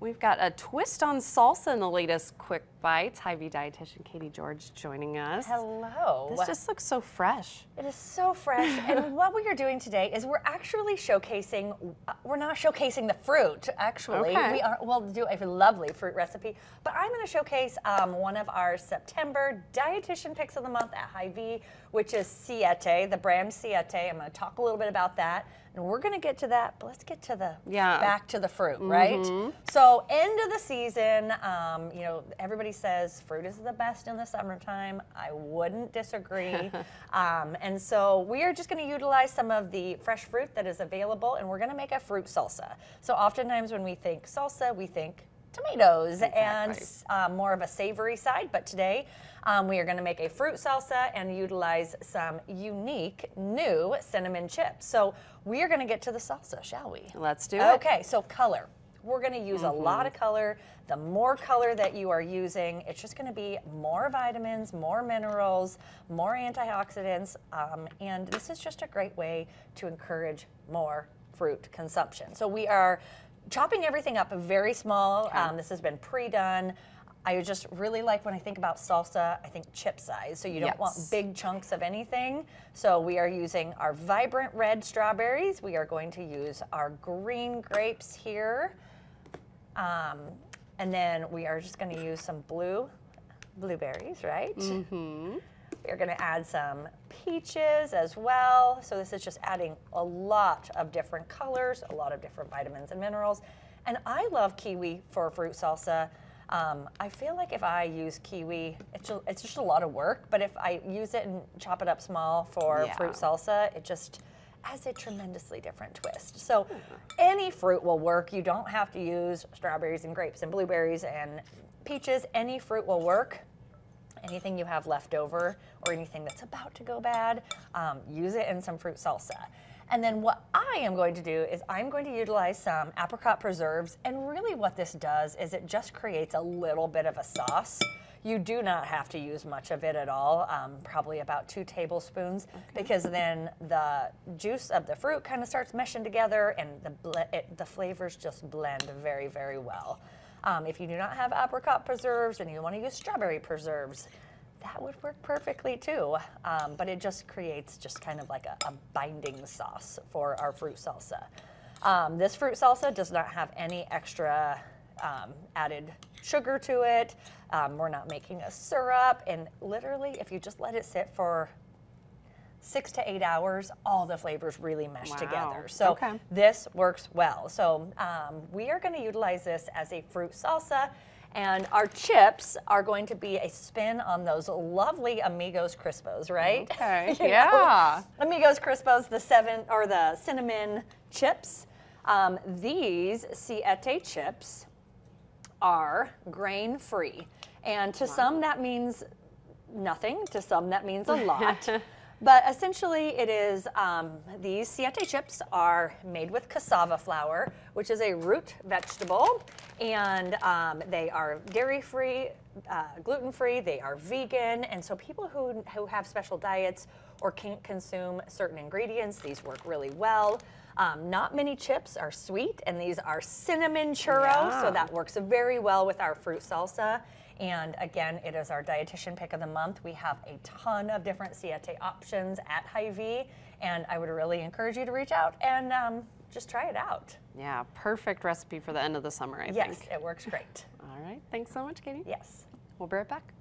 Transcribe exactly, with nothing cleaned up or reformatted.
We've got a twist on salsa in the latest Quick Bites. Hy-Vee dietitian Katie George joining us. Hello. This just looks so fresh. It is so fresh. And what we are doing today is we're actually showcasing, we're not showcasing the fruit, actually. Okay. We are, we'll do a lovely fruit recipe, but I'm gonna showcase um, one of our September dietitian picks of the month at Hy-Vee, which is Siete, the brand Siete. I'm gonna talk a little bit about that. And we're gonna get to that, but let's get to the, yeah. back to the fruit, right? Mm-hmm. So end of the season, um, you know, everybody says fruit is the best in the summertime. I wouldn't disagree. um, and so we are just gonna utilize some of the fresh fruit that is available, and we're gonna make a fruit salsa. So oftentimes when we think salsa, we think tomatoes exactly. and uh, more of a savory side, but today um, we are going to make a fruit salsa and utilize some unique new cinnamon chips. So we are going to get to the salsa, shall we? Let's do okay, it. Okay, so color. We're going to use mm-hmm. a lot of color. The more color that you are using, it's just going to be more vitamins, more minerals, more antioxidants, um, and this is just a great way to encourage more fruit consumption. So we are chopping everything up very small. Okay. Um, this has been pre-done. I just really like when I think about salsa, I think chip size. So you don't yes. want big chunks of anything. So we are using our vibrant red strawberries. We are going to use our green grapes here. Um, and then we are just going to use some blue blueberries, right? Mm-hmm. We're going to add some peaches as well. So this is just adding a lot of different colors, a lot of different vitamins and minerals. And I love kiwi for fruit salsa. Um, I feel like if I use kiwi, it's just, it's just a lot of work, but if I use it and chop it up small for yeah. fruit salsa, it just has a tremendously different twist. So any fruit will work. You don't have to use strawberries and grapes and blueberries and peaches. Any fruit will work. Anything you have left over or anything that's about to go bad, um, use it in some fruit salsa. And then what I am going to do is I'm going to utilize some apricot preserves, and really what this does is it just creates a little bit of a sauce. You do not have to use much of it at all, um, probably about two tablespoons, okay. because then the juice of the fruit kind of starts meshing together and the, it, the flavors just blend very, very well. Um, if you do not have apricot preserves and you want to use strawberry preserves, that would work perfectly too. Um, but it just creates just kind of like a, a binding sauce for our fruit salsa. Um, this fruit salsa does not have any extra um, added sugar to it. Um, we're not making a syrup, and literally if you just let it sit for six to eight hours, all the flavors really mesh wow. together. So okay. this works well. So um, we are going to utilize this as a fruit salsa, and our chips are going to be a spin on those lovely Amigos Crispos, right? Okay. yeah. Know? Amigos Crispos, the seven or the cinnamon chips. Um, these Siete chips are grain free, and to wow. some that means nothing. To some that means a lot. But essentially it is, um, these Siete chips are made with cassava flour, which is a root vegetable, and um, they are dairy-free, uh, gluten-free, they are vegan, and so people who, who have special diets or can't consume certain ingredients, these work really well. Um, not many chips are sweet, and these are cinnamon churros, yeah. so that works very well with our fruit salsa. And again, it is our dietitian pick of the month. We have a ton of different Siete options at Hy-Vee, and I would really encourage you to reach out and um, just try it out. Yeah, perfect recipe for the end of the summer, I yes, think. Yes, it works great. All right, thanks so much, Katie. Yes. We'll be right back.